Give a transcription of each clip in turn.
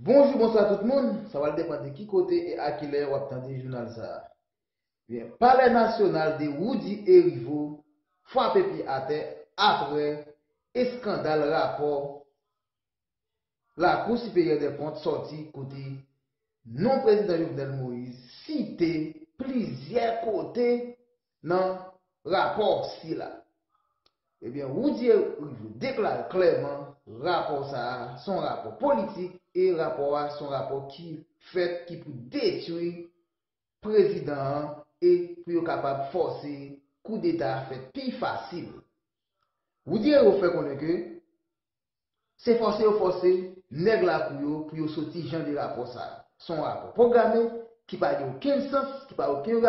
Bonjour, bonsoir tout le monde. Ça va dépendre de qui côté et à qui l'heure on attend le journal ça. Bien, Palais National de Rudy Heriveaux frappé pied à terre après scandale rapport la Cour supérieure des comptes sortie côté non président Jovenel Moïse cité plusieurs côtés dans rapport si là. Eh bien, Rudy Heriveaux déclare clairement rapport ça son rapport politique et rapport à son rapport qui fait qui peut détruire président et pour capable forcer coup d'état fait plus facile. Vous dire au fait qu'on est que c'est forcé ou forcé nèg la pour sortir Jean de rapport ça son rapport programmé qui n'a pas aucun sens, qui n'a aucune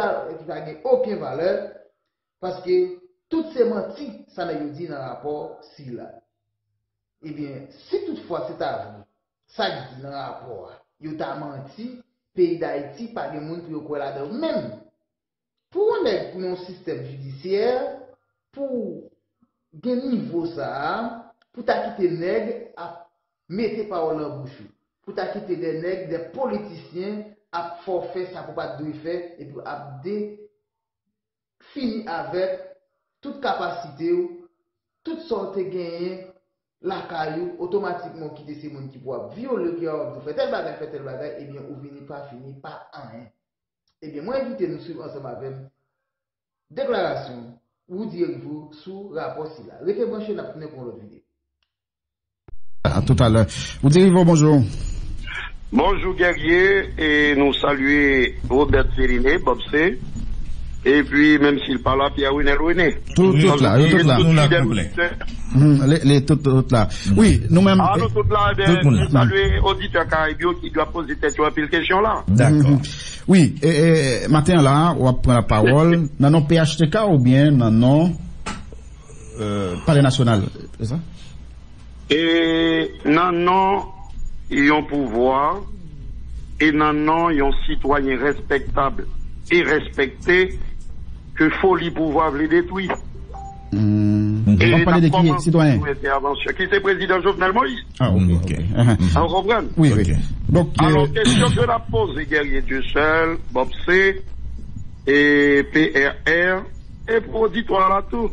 valeur parce que toutes ces menties ça n'a dit dans le rapport si là. Eh bien, si toutefois c'est à vous, ça dit dans le rapport, vous avez menti, pays d'Haïti, pas de monde pour quoi là-dedans. Même, pour un système judiciaire, pour un niveau ça, pour t'acquitter nègre, à mettre parole en bouche, pour t'acquitter des nègres, des politiciens, à forfait ça pour pas de faire, et pour abder, finir avec toute capacité, toute sorte de gain. La caillou automatiquement quitte ces gens qui peuvent violer, qui ont fait tel bagage, et bien, ou venez pas fini, pas un. Et bien, moi, invitez nous suivre ensemble avec déclaration ou direz-vous sous rapport si là. Restez branchés, nous allons pour l'autre vidéo. À tout à l'heure. Vous direz-vous bonjour. Bonjour, guerrier, et nous saluons Robert Féliné, Bob C. Et puis, même s'il parle à Pierre Winner, Winner. Tout là. Oui, nous-mêmes. Ah, nous, tout là, nous saluons auditeur Caribio qui doit poser cette question là. D'accord. Oui, et matin là, on va prendre la parole. Dans nos PHTK ou bien dans nos Palais National, c'est ça? Et dans nos, ils ont pouvoir, et dans nos, ils ont citoyens respectables et respectés. Que folie pouvoir les détruire. Et on parle de qui, citoyen? Qui c'est président Jovenel Moïse? Ah, ok. On comprend? Oui, oui. Donc, alors, question que la pose, les guerriers du seul, Bob C, et PRR, et pour dire toi là tout.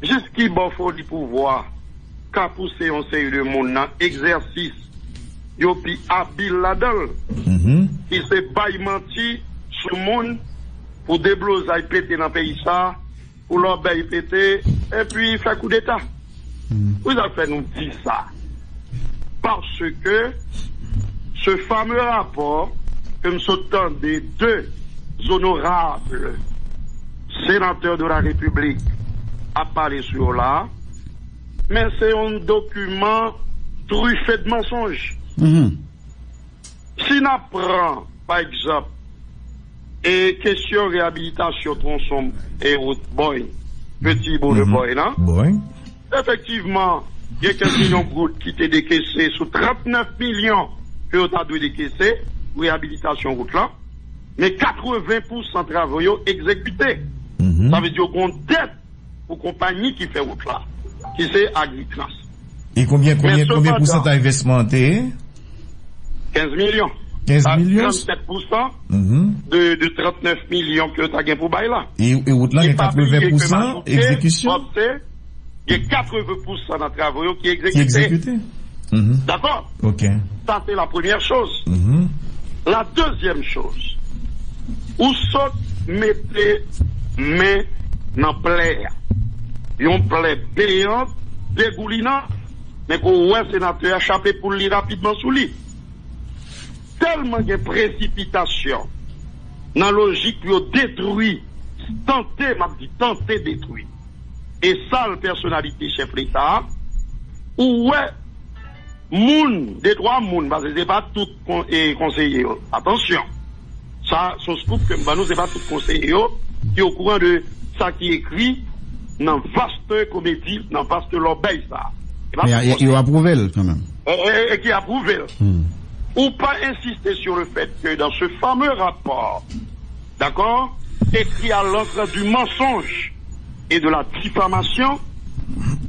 Jusqu'il bon folie pouvoir, qu'à pousser on sait le monde dans exercice, yo pi habile là-dedans, qui s'est bailmenti sur le monde, pour débloser pété dans le pays ça, pour l'obéir pété, et puis faire coup d'état. Vous avez fait nous dire ça. Parce que ce fameux rapport que nous sommes des deux honorables sénateurs de la République à parler sur là, mais c'est un document truffé de mensonges. Si nous apprenons, par exemple, et question réhabilitation tronçon et route boy, petit bout de boy là. Effectivement, il y a quelques millions de routes qui étaient décaissées sous 39 millions que vous avez décaissé, réhabilitation route là. Mais 80% de travaux exécutés. Ça veut dire qu'on dette aux compagnies qui fait route là, qui c'est Agritrans. Et combien pourcentage investementé? 15 millions. 15 millions. 37% de 39 millions que tu as gagné pour bail là. Et au-delà, il y a 80% d'exécution. Il y a 80% de travaux qui est exécuté. D'accord? Ok. Ça, c'est la première chose. La deuxième chose, où sont mettez main dans plaie? Ils ont plaie payante, dégoulinante, mais qu'on voit sénateur échappé pour lui rapidement sous lui. Tellement de précipitation dans la logique qui détruit, tenter détruit. Et ça, la personnalité chef l'État, où est moun, des trois moun, parce que ce n'est pas tout conseiller. Attention, ça, son scoop que nous, ce n'est pas tout conseiller qui est au courant de ça qui est écrit dans vaste comédie, dans vaste l'obéi ça. Mais il a approuvé quand même. Et qui a approuvé. Ou pas insister sur le fait que dans ce fameux rapport, d'accord, écrit à l'encre du mensonge et de la diffamation,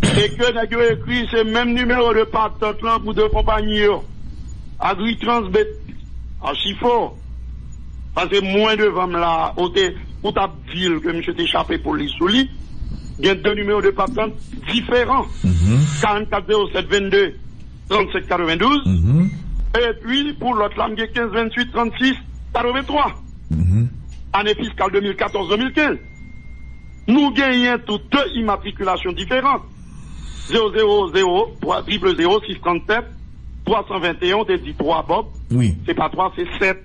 et que n'a écrit ce même numéro de patente pour deux compagnies. Agritrans bet archi fort. Parce que moins de femmes là, on t'a dit que monsieur t'est échappé pour les souliers. Il y a deux numéros de patente différents. 440722, 3792. Et puis, pour l'autre, il y a 1528, 36, 83. Année fiscale 2014-2015. Nous gagnons toutes deux immatriculations différentes. 00000637 321, t'es dit 3 Bob. Oui. C'est pas 3, c'est 7.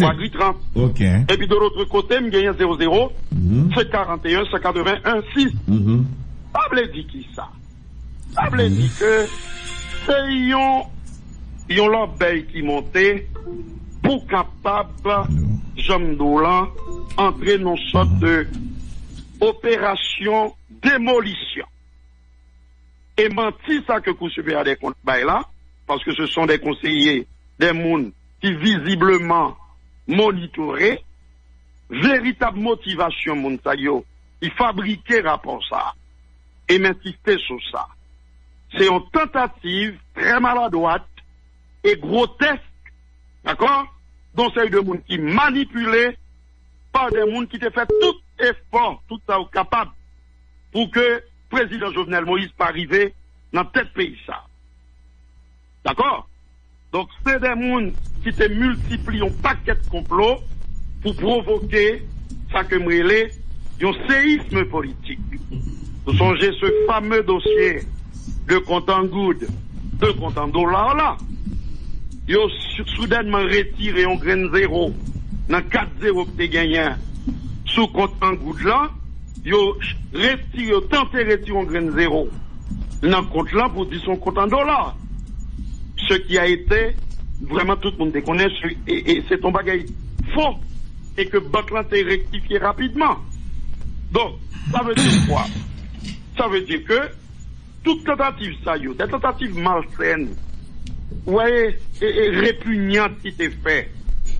Pour Agritrans. OK. Et puis de l'autre côté, nous gagnons 00, c'est 41, c'est 81, 6. Ça veut dire qui ça? Ça veut dire que c'est yon l'orbeille qui montait pour capable, j'aime d'oulan, entrer dans une sorte de opération démolition. Et menti ça que Cour supérieure des comptes bail là, parce que ce sont des conseillers, des mounes qui visiblement monitorer véritable motivation Montagio qui fabriquait rapport ça et m'insister sur ça. C'est une tentative très maladroite et grotesque, d'accord, dont c'est de monde qui manipulé par des monde qui te fait tout effort, tout ça au capable pour que le président Jovenel Moïse pas arriver dans tel pays ça. D'accord? Donc, c'est des gens qui te multiplient un paquet de complots pour provoquer, ça que m'rélé, un séisme politique. Vous songez ce fameux dossier de compte en goud, de compte en dollars là. Ils ont soudainement retiré un grain zéro dans 4-0 que tu gagné sous compte en goud là. Ils ont tenté de retirer un grain zéro dans compte là pour dire son compte en dollars. Ce qui a été, vraiment tout le monde déconnaît, et c'est ton bagage faux, et que Botlan t'est rectifié rapidement. Donc, ça veut dire quoi? Ça veut dire que, toute tentative, ça y est, des tentatives malsaines, ouais, et répugnantes qui t'est fait,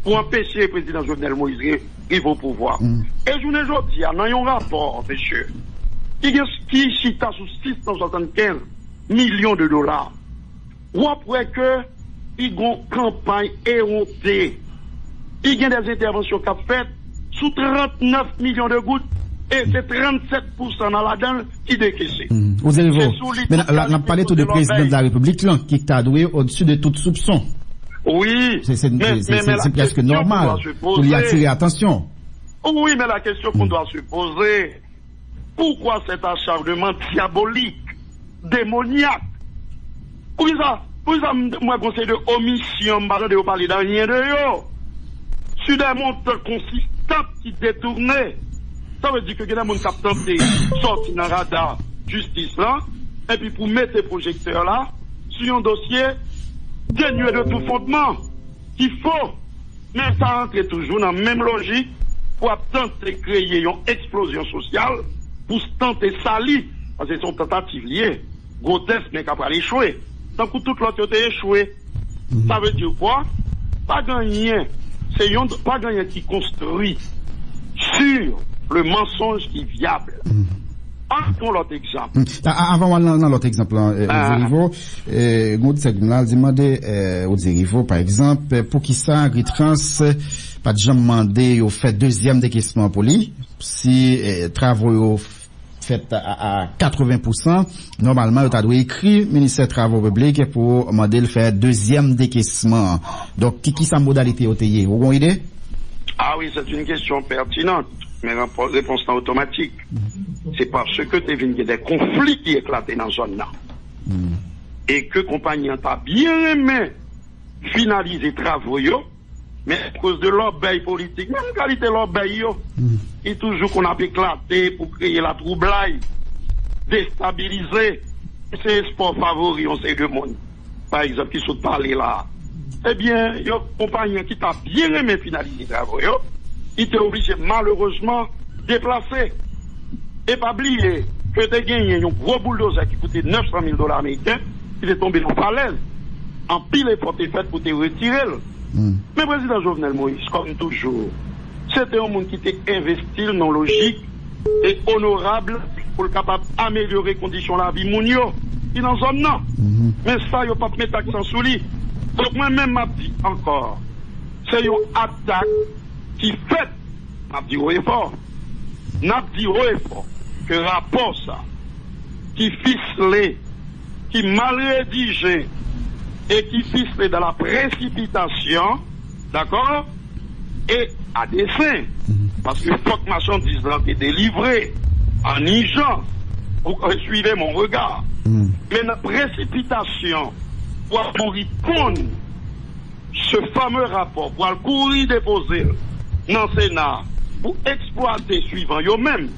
pour empêcher le président Jovenel Moïse d'arriver au pouvoir. Et je vous dis, il y a un rapport, monsieur, qui chita sous 675 millions de dollars. Ou après que, il y a une campagne éhontée. Il y a des interventions qu'a faites sous 39 millions de gouttes et c'est 37% dans la donne qui décaissait. Vous avez vu. Mais là, on a parlé tout de président de la République, là, qui t'a doué au-dessus de toute soupçon. Oui. C'est presque normal. Pour lui attirer attention. Oui, mais la question qu'on doit se poser, pourquoi cet acharnement diabolique, démoniaque? Pour ça, moi, conseil de omission, je ne parle de rien de eux. Sur des montres consistantes qui détournaient, ça veut dire que les gens qui ont tenté sortir dans le radar justice là, et puis pour mettre les projecteurs là, sur un dossier dénué de tout fondement, qu'il faut, mais ça rentre toujours dans la même logique pour tenter de créer une explosion sociale, pour tenter de salir, parce que c'est une tentative liée, grotesque, mais qu'après elle échouer. Tant que toute l'autre est échoué. Ça veut dire quoi? Pas gagner. C'est pas gagner qui construit sur le mensonge qui est viable. Partons l'autre exemple. Avant l'autre exemple, Heriveaux, Goudi Saguenal demandait aux Heriveaux, par exemple, pour qui ça, Agritrans, pas de gens demandé au fait deuxième décaissement pour lui, si travaux au fait à 80%, normalement, on doit écrire ministère des Travaux publics pour demander le faire deuxième décaissement. Donc, qui sa modalité OTI? Vous avez une idée? Ah oui, c'est une question pertinente, mais réponse en automatique. C'est parce que tu viens des conflits qui éclatent dans la zone-là. Et que compagnie a bien aimé finaliser les travaux, mais à cause de l'obéi politique, même qualité l'obéi, et toujours qu'on a éclaté pour créer la troublaille, déstabiliser, c'est sport favori, on sait de monde. Par exemple, qui sont parlé là. Eh bien, il y a un compagnon qui t'a bien aimé finaliser, il était obligé, malheureusement, déplacer. Et pas oublier que tu as gagné un gros bulldozer qui coûtait $900,000 américains, qui est tombé dans falaise. En pile effort est fait pour te retirer. Mais le président Jovenel Moïse, comme toujours, c'était un monde qui était investi dans logique et honorable pour le capable d'améliorer les conditions de la vie. Il n'en zone non. Mais ça, il n'y a pas de mettre l'accent sur lui. Donc moi-même, je dis encore, c'est une attaque qui fait, je dis haut et fort, que rapport ça, qui ficelé, qui mal rédigé, et qui ficelé dans la précipitation, d'accord, et à dessein. Parce que faut que marchandise est délivrée en urgence. Suivez mon regard. Mais la précipitation pour répondre ce fameux rapport, pour le courir déposer dans le Sénat, pour exploiter suivant eux-mêmes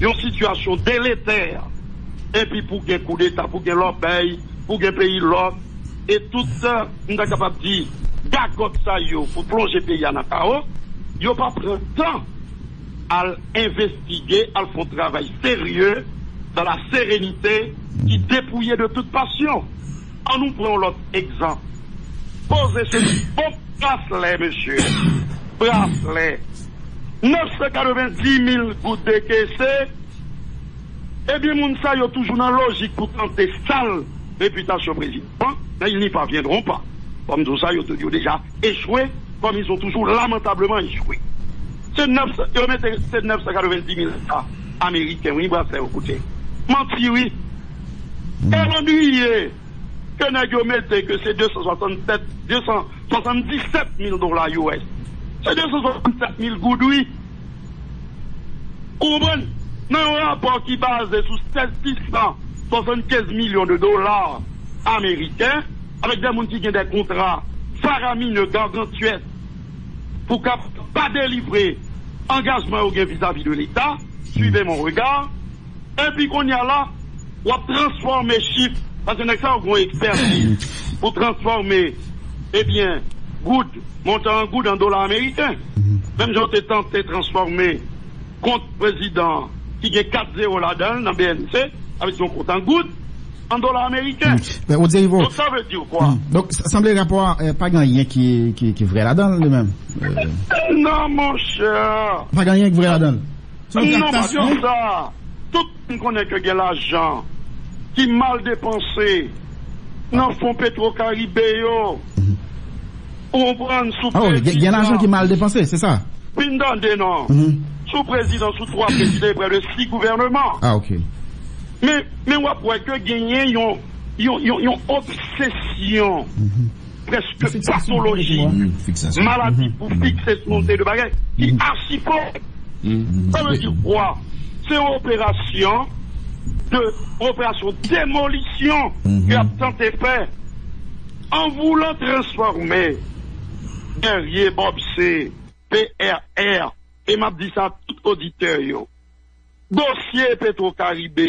une situation délétère, et puis pour qu'il y ait coup d'État, pour qu'il y ait l'obéi, pour qu'il y ait pays l'autre, et tout ça, nous sommes capables de dire, d'accord, ça, pour plonger le pays à la chaos, ils n'ont pas pris le temps à investiguer, à faire un travail sérieux, dans la sérénité, qui dépouillait de toute passion. En nous prenons l'autre exemple. Posez ce bon bracelet, monsieur. Bracelet. 990 000 gouttes de caisse. Eh bien, Mounsa, il y a toujours une logique pour tenter sale réputation président. Mais ils n'y parviendront pas. Comme tout ça, ils ont déjà échoué, comme ils ont toujours lamentablement échoué. C'est 990 000 américains, oui, bracelet, écoutez. Menti, oui. Et l'ennuyé. Que n'a-t-il que c'est 277 000 dollars US. C'est 267 000 goudouilles. Ou bon, dans un rapport qui base sur 675 millions de dollars américains, avec des gens qui ont des contrats faramineux, gargantuesques, pour ne pas délivrer engagement vis-à-vis de l'État, suivez mon regard, et puis qu'on y a là, on transforme les chiffres. Parce que nous avons une expertise pour transformer, eh bien, good, montant en good en dollars américains. Même si on a tenté de transformer compte président qui est 4-0 là-dedans, dans BNC, avec son compte en good, en dollars américains. Ben, on dit, donc ça veut dire quoi? Donc, ça semble le rapport, pas gagné qui est vrai là-dedans, le même. Non, mon cher. Pas gagné qui est vrai là-dedans. Non, parce que ça, tout le monde connaît que l'argent qui mal dépensé dans le fonds PetroCaribe, on prend sous président. Il y a l'argent qui mal dépensé, c'est ça? Puis dans des noms, sous président, sous trois présidents, près de 6 gouvernements. Ah, ok. Mais on pourrait que gagner une obsession presque pathologique, maladie pour fixer ce montée de bagaille, qui archipole. Ça veut dire quoi? C'est une opération de opération démolition qui a tenté fait en voulant transformer derrière Bob C, PRR, et m'a dit ça à tout auditeur, dossier PetroCaribe,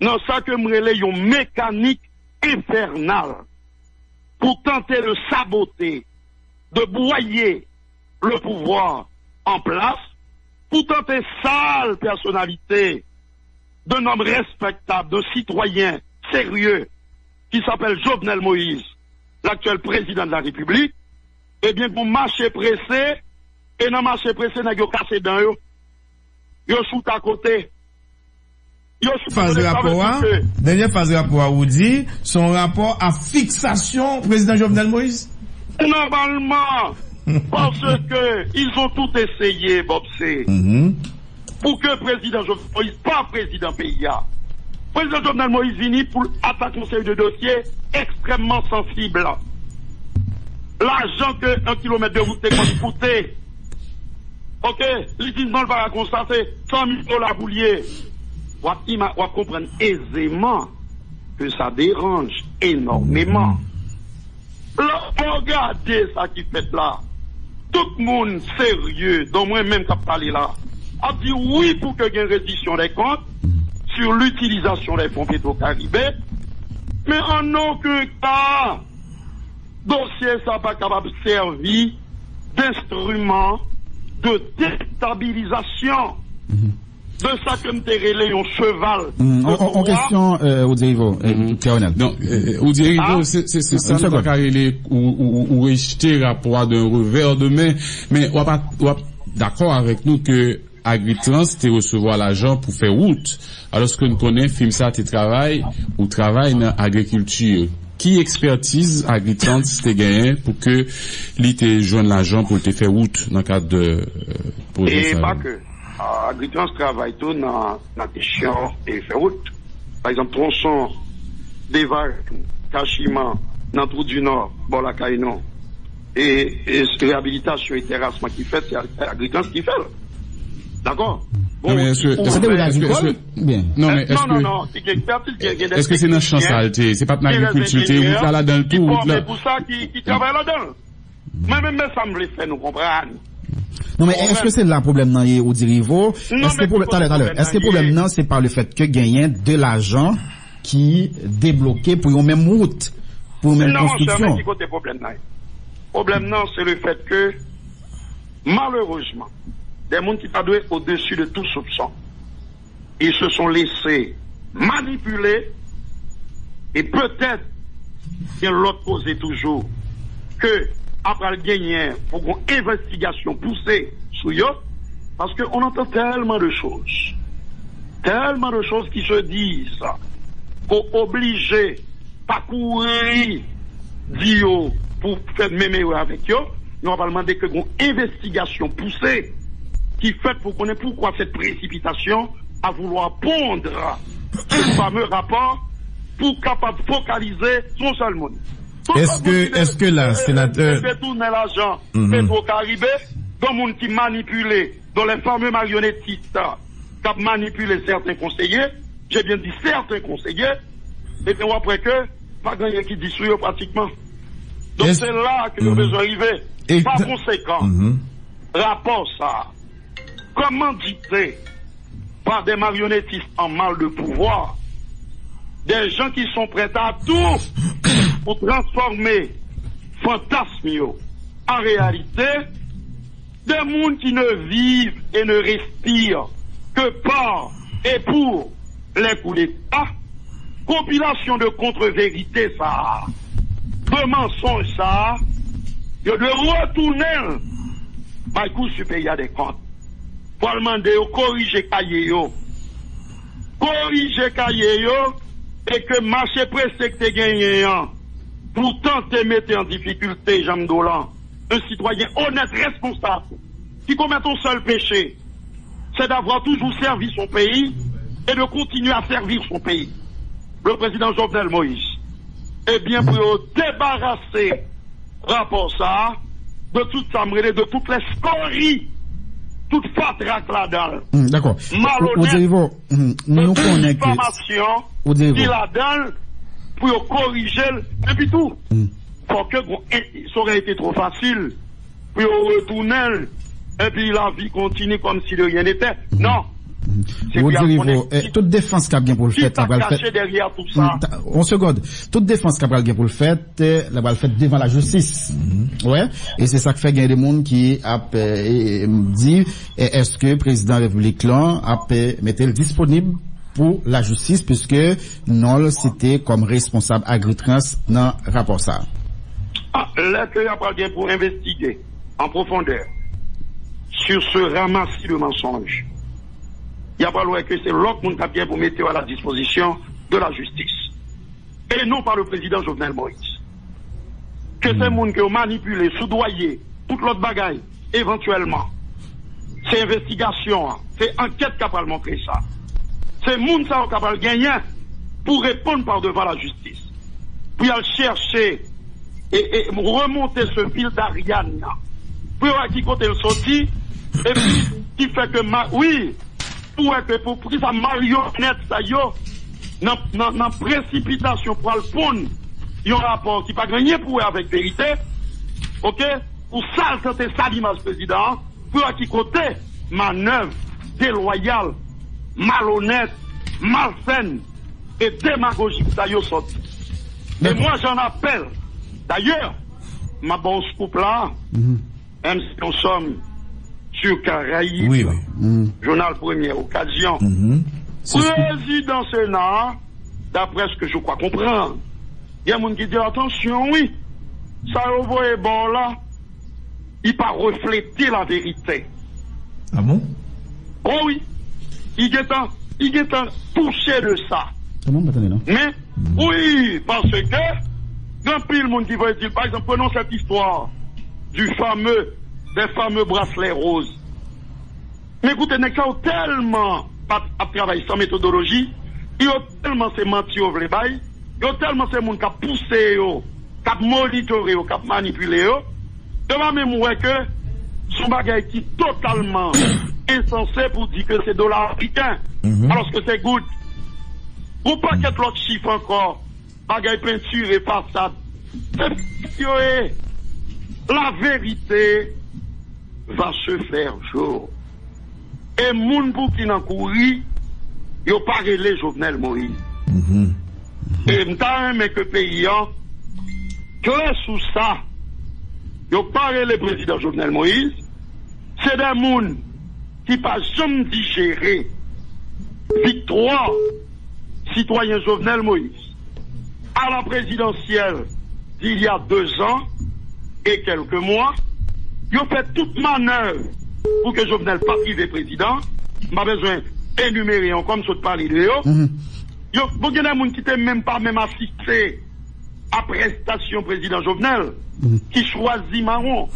dans ça que me relais une mécanique infernale pour tenter de saboter, de broyer le pouvoir en place, pour tenter sale personnalité d'un homme respectable, d'un citoyen sérieux, qui s'appelle Jovenel Moïse, l'actuel président de la République, eh bien, pour marcher pressé, et dans marcher pressé, n'a pas cassé dans eux. Yo shoot à côté. Yo shoot à côté. Dernière phase de rapport, vous dit, son rapport à fixation, président Jovenel Moïse? Normalement, parce que, ils ont tout essayé, Bob C. Pour que le président Jovenel Moïse, pas président PIA, le président Jovenel Moïse vini pour attaquer un série de dossiers extrêmement sensibles. L'argent que 1 kilomètre de route est coûté, ok, l'utilisement va constater 100 000 dollars pour lier. On va comprendre aisément que ça dérange énormément. Regardez ça qui fait là. Tout le monde sérieux, dont moi-même qui a parlé là, a dit oui pour qu'il y ait une reddition des comptes sur l'utilisation des fonds PetroCaribe, mais en aucun cas, dossier ça pas capable de servir d'instrument de déstabilisation de ça que me relais un cheval. En question, Rudy Heriveaux, non, Rudy Heriveaux, c'est ça, ça pas relais ou rejeter rapport d'un revers de main, mais on va pas d'accord avec nous que Agritrans, c'était recevoir l'argent pour faire route. Alors, ce que nous connaissons, film ça, tu travailles, ou travaille dans l'agriculture. qui expertise Agritrans t'es gagné pour que l'ité joigne l'argent pour te faire route dans le cadre de projet. Et pas que Agritrans travaille tout dans la question et faire route. Par exemple, tronçon, Dévar, Cachiment, Nantrou du Nord, Bolakaïnon. Et réhabilitation et terrassement qui fait, c'est Agritrans qui fait. D'accord? Bon, non, mais est-ce que c'est notre chance à alter? C'est pas de l'agriculture, c'est route là dans le tout. C'est pour ça qu'ils travaillent là-dedans. Moi-même, ça me les fait nous comprendre. Non, mais est-ce que c'est là le problème dans les Rudy Heriveaux? Est-ce que le problème, non, c'est par le fait que gagnent de l'argent qui débloqué pour une même route, pour une même construction? Non, c'est le problème. Le problème, non, c'est le fait que, malheureusement, des gens qui t'adouaient au-dessus de tout soupçon. Ils se sont laissés manipuler et peut-être, bien l'autre posé toujours, que après le gagner, pour une investigation poussée sur eux, parce qu'on entend tellement de choses qui se disent, qu'on obligé pas courir d'eux pour faire mémé avec eux, nous on va demander que une investigation poussée qui fait pour connaître pourquoi cette précipitation à vouloir pondre ce fameux rapport pour capable de focaliser son seul monde. Est-ce que là, sénateur... C'est tout l'argent, PetroCaribe, dans le monde qui manipule, dans les fameux marionnettistes qui manipulent certains conseillers, j'ai bien dit certains conseillers, et puis après que, pas grand-chose qui dissout pratiquement. Donc c'est là que nous devons arriver. Et par conséquent, rapport ça, commandité par des marionnettistes en mal de pouvoir, des gens qui sont prêts à tout pour transformer fantasmes en réalité, des mondes qui ne vivent et ne respirent que par et pour les coups d'État, compilation de contre-vérités ça, de mensonges ça, de retourner par la Cour supérieure des comptes. Pour demander de corriger cahier et que marché pressé que t'es gagné, pour tenter de mettre en difficulté, Jean Dolan, un citoyen honnête, responsable, qui commet un seul péché, c'est d'avoir toujours servi son pays et de continuer à servir son pays. Le président Jovenel Moïse, eh bien, pour débarrasser rapport ça, de toute sa de toutes les scories. Tout patraque là-dedans. D'accord. Malhonnête. Nous connaissons. Information qui là-dedans pour corriger. Et puis tout. Pour que ça aurait été trop facile. Pour retourner. Et puis la vie continue comme si de rien n'était. Non. Toute défense qu'a bien pour le fait, la balle fait derrière tout ça. On se garde. Toute défense qu'a bien pour le fait, la balle fait devant la justice. Ouais. Et c'est ça que fait gagner des monde qui a dit est-ce que le président de la République là a mettait disponible pour la justice puisque non c'était comme responsable Agritrans dans rapport ça. Ah, là que a bien pour investiguer en profondeur sur ce ramassis de mensonges. Il n'y a pas loin que c'est l'autre monde qui a bien pour mettre à la disposition de la justice. Et non par le président Jovenel Moïse. Que ces monde qui ont manipulé, soudoyé, toute l'autre bagaille, éventuellement. C'est investigation, c'est enquête qui a pas le montrer ça. C'est monde qui a pas le gagner pour répondre par devant la justice. Puis aller chercher et remonter ce fil d'Ariane. Puis voir qui côté le sorti. Et puis qui fait que oui. Pour être pour pris sa marionnette, ça y est, dans précipitation pour le pondre, il y a un rapport qui n'a pas gagné pour avec vérité, ok, pour ça, c'était ça l'image président, pour à qui côté, manœuvre déloyale, malhonnête, malsaine et démagogique, ça y est, sorti. Et moi, j'en appelle, d'ailleurs, ma bonne scoop là, même si nous sommes sur Caraïbes, journal première occasion. Président Sénat, d'après ce que je crois comprendre, il y a des gens qui disent attention, oui, ça est bon là, il n'a pas reflété la vérité. Ah bon? Oh oui, il est en touché de ça. Mais oui, parce que grand pile monde qui veut dire, par exemple, prenons cette histoire du fameux, des fameux bracelets roses. Mais écoutez, n'est-ce pas tellement pas à travailler sans méthodologie, il y a tellement ces mentures, il y a tellement ces monde qui a poussé, qui a monitoré, qui a manipulé, devant même ouais que son bagage qui est totalement insensé pour dire que c'est dollar africain, alors que c'est good. Ou pas qu'être l'autre chiffre encore, bagage peinture et façade. C'est la vérité va se faire jour. Et moun pou ki nan kouri, yo pa rele Jovenel Moïse. Et m'ta mais que paysan, que sous ça, yo pa rele président Jovenel Moïse, c'est des moun qui pas jamais digéré victoire citoyen Jovenel Moïse à la présidentielle d'il y a 2 ans et quelques mois. Ils ont fait toute manœuvre pour que Jovenel pas privé président. Je n'ai pas besoin d'énumérer encore, je ne parle pas de eux. Ils ont des gens qui n'ont même pas même assisté à prestation président Jovenel, qui choisit Marron.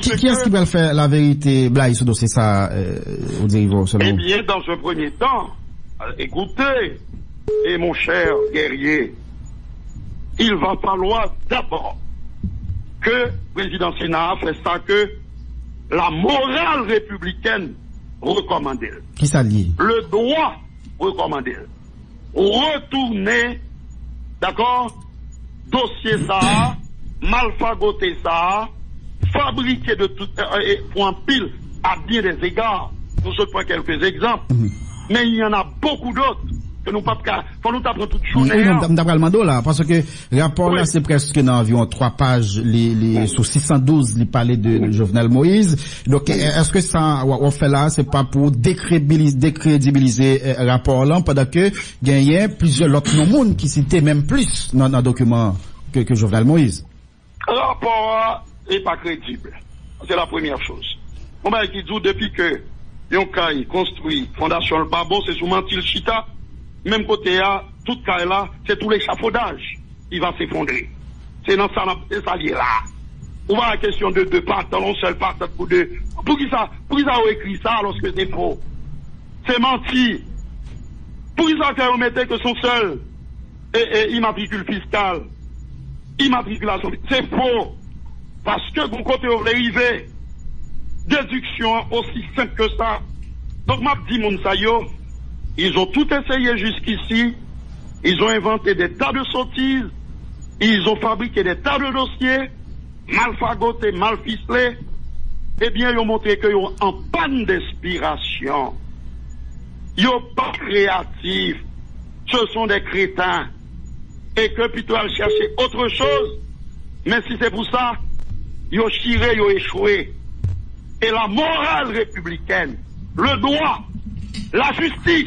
Qui est-ce qui va faire la vérité, Blaise, sur ce dossier ça, Heriveaux, selon vous? Eh bien, dans un premier temps, écoutez, et mon cher guerrier, il va falloir d'abord que le président Sénat fait ça que la morale républicaine recommande. Qui ça dit? Le droit recommande. Retourner, d'accord, dossier ça, malfagoter ça, fabriquer de tout pour un pile à bien des égards. Nous sommes pas quelques exemples, mais il y en a beaucoup d'autres. Nous pas faut nous taper toute journée. Non, là parce que rapport là c'est presque dans environ 3 pages les sur 612 les parlait de Jovenel Moïse. Donc est-ce que ça on fait là c'est pas pour décrédibiliser rapport là pendant que gagnait plusieurs autres monde qui citaient même plus dans un document que Jovenel Moïse. Rapport est pas crédible. C'est la première chose. On va qui dit depuis que Yonkai construit fondation le Babo c'est sous Mantil Chita. Même côté là, tout cas là, c'est tout l'échafaudage qui va s'effondrer. C'est dans ça, ça lié là. On va à la question de deux partant, on seul partant pour deux. Pour qui ça a écrit ça lorsque c'est faux? C'est menti. Pour qui ça a remetté que son seul et immatricule fiscal, immatriculation, c'est faux. Parce que bon côté on va arriver. Déduction aussi simple que ça. Donc m'a dit mon sayo. Ils ont tout essayé jusqu'ici, ils ont inventé des tas de sottises, ils ont fabriqué des tas de dossiers, mal fagotés, mal ficelés, eh bien, ils ont montré qu'ils sont en panne d'inspiration. Ils sont pas créatifs, ce sont des crétins, et que plutôt ils chercher autre chose, mais si c'est pour ça, ils ont chiré, ils ont échoué. Et la morale républicaine, le droit, la justice,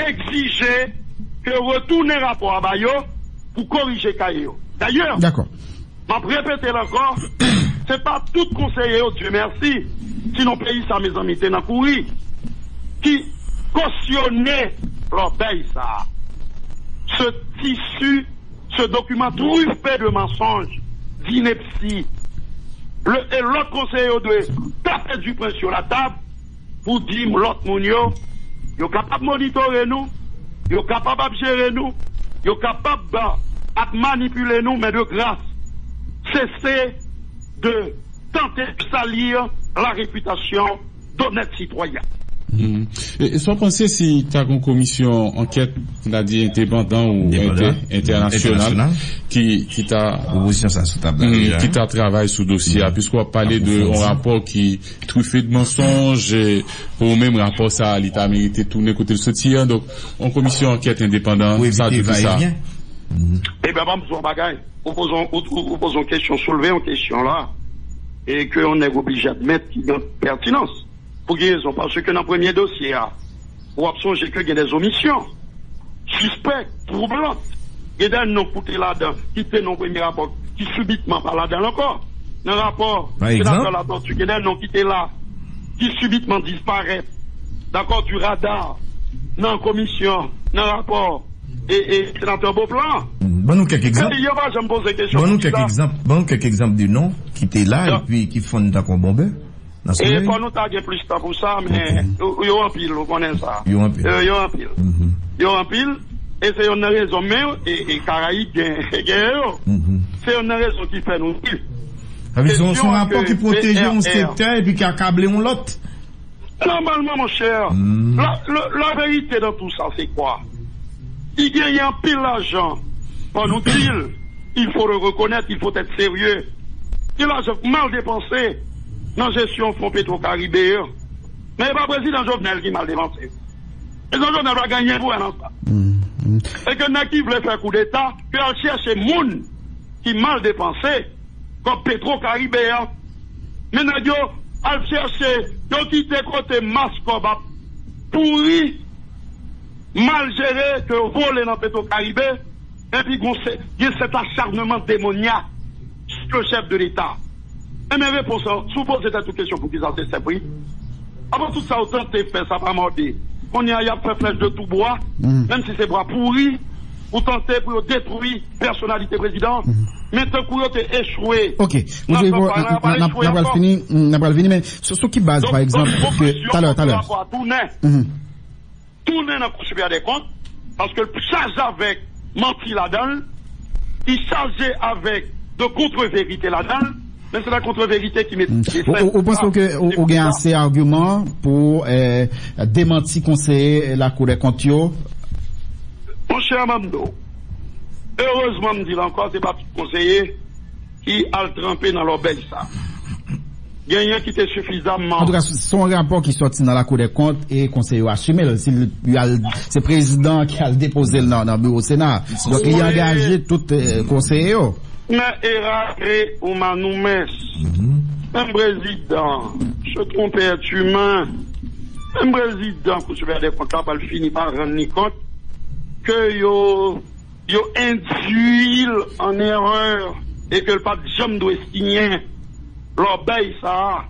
exiger que retourner rapport à Bayo pour corriger Kayo. D'ailleurs, je vais répéter encore, c'est pas tout conseiller, Dieu merci, sinon pays ça, mes amis, t'es dans courri, qui cautionnait l'orbeille ça. Ce tissu, ce document truffé de mensonges, d'ineptie. Et l'autre conseiller de taper du pain sur la table pour dire l'autre mounio. Ils sont capables de monitorer nous, ils sont capables de gérer nous, ils sont capables de manipuler nous, mais de grâce, cessez de tenter de salir la réputation d'honnêtes citoyens. Soit penser si tu as une commission enquête, c'est-à-dire indépendante ou internationale, qui t'a travaillé sur le dossier, puisqu'on a parlé d'un rapport qui truffé de mensonges, au même rapport, ça, l'État a mérité de tourner côté de ce tir. Donc, en commission enquête indépendante, ça, tout ça. Eh bien, posons une question, soulever une question là, et qu'on est obligé d'admettre qu'il y a une pertinence. Pour quelle raison? Parce que dans le premier dossier, on a observé qu'il y a des omissions, suspectes, troublantes. Il y a des non-coutés là-dedans, qui étaient dans le premier rapport, qui subitement pas là-dedans encore. Dans le rapport, il y a des non-coutés là, qui subitement disparaissent, d'accord, du radar, dans la commission, dans le rapport. et sénateur Beauplan. Bon, nous quelques exemples. Bon, quelques exemples du nom qui était là et puis qui font dans le bombé. Et pour nous taguer plus de temps pour ça, mais ils ont un pile, vous connaissez ça. Ils ont un pile. Ils ont un pile. Et c'est une raison, mais et Caraïbes, c'est une raison qui fait nous dire. Ils ont un rapport qui protège un secteur et puis qui accable un lot. Normalement, mon cher, la vérité dans tout ça, c'est quoi? Il gagne un pile d'argent. Pour nous dire, il faut le reconnaître, il faut être sérieux. Il a mal dépensé dans la gestion fonds PetroCaribe. Mais il n'y a pas le président Jovenel qui mal dépensé. Et Jovenel va gagner pour un ça. Et que n'a qui voulait faire coup d'État, puis elle cherche les gens qui mal dépensé, comme PetroCaribe. Mais elle cherche les qui étaient côté masque pourri, mal géré, que voler dans PetroCaribe, et puis il y a cet acharnement démoniaque sur le chef de l'État. Et mes réponses, suppose que c'était toute question pour qu'ils en s'est pris. Avant tout ça, autant de faire, ça va mordir. On y a fait flèche de tout bois, même si c'est bois pourri, ou tenter pour détruire personnalité présidente, mais tant qu'on a échoué. Ok, on va le finir, mais sur qui base, par exemple, tout à l'heure, Tourner dans la Cour supérieure des comptes, parce que le charge avec menti là-dedans, il chargeait avec de contre-vérité là-dedans. Mais c'est la contre-vérité qui m'est... Vous pensez que vous avez assez d'arguments pour démentir conseiller la Cour des comptes? Mon cher Mamdo, heureusement, je dis encore, c'est pas tout conseiller qui a trempé dans l'obèle ça. Il y a rien qui était suffisamment... En tout cas, son rapport qui sorti dans la Cour des comptes et conseiller assumé, c'est le président qui a déposé dans le bureau Sénat. Donc, il a engagé tout conseiller. Mais éraré ou manoumès, un président, je trompe être humain, un président, pour se faire des comptables, finit par rendre compte que yo induit en erreur et que le pape Jam doit signer l'obéi ça,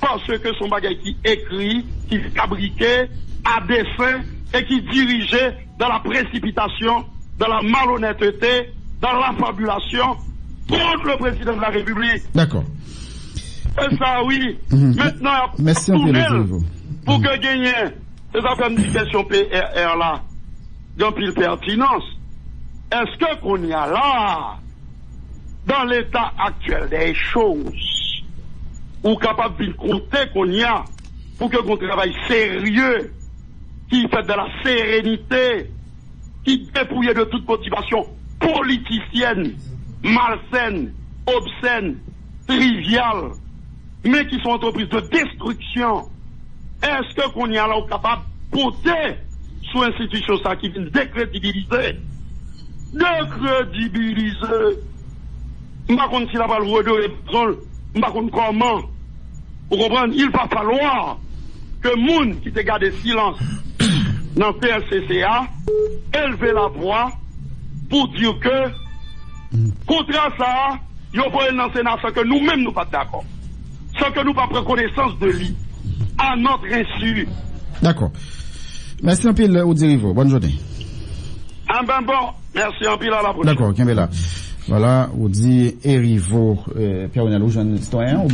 parce que son bagage qui écrit, qui fabriquait, à dessein et qui dirigeait dans la précipitation, dans la malhonnêteté, dans la fabulation contre le président de la République. D'accord. Et ça, oui. Maintenant, merci pour que gagner, c'est ça comme une question PRR là, donc il pertinence. Est-ce que qu'on y a là, dans l'état actuel des choses, ou capable de compter qu'on y a, pour que qu'on travaille sérieux, qui fait de la sérénité, qui dépouille de toute motivation politicienne, malsaine, obscène, triviale, mais qui sont entreprises de destruction. Est-ce que qu'on y a là capable de porter sur l'institution ça qui vient décrédibiliser? Je ne sais pas si la balle redonne, je ne sais pas comment. Vous comprenez? Il va falloir que les gens qui te gardent silence dans le PLCCA élevent la voix pour dire que, contre ça, il y a un Sénat sans que nous-mêmes nous pas d'accord. Sans que nous pas prendre connaissance de lui. À notre insu. D'accord. Merci en pile, Rudy Heriveaux. Bonne journée. Ah ben bon, merci en pile à la prochaine. D'accord, Kimbella. Voilà, Rudy Heriveaux, Pierre-Onelou, jeune citoyen.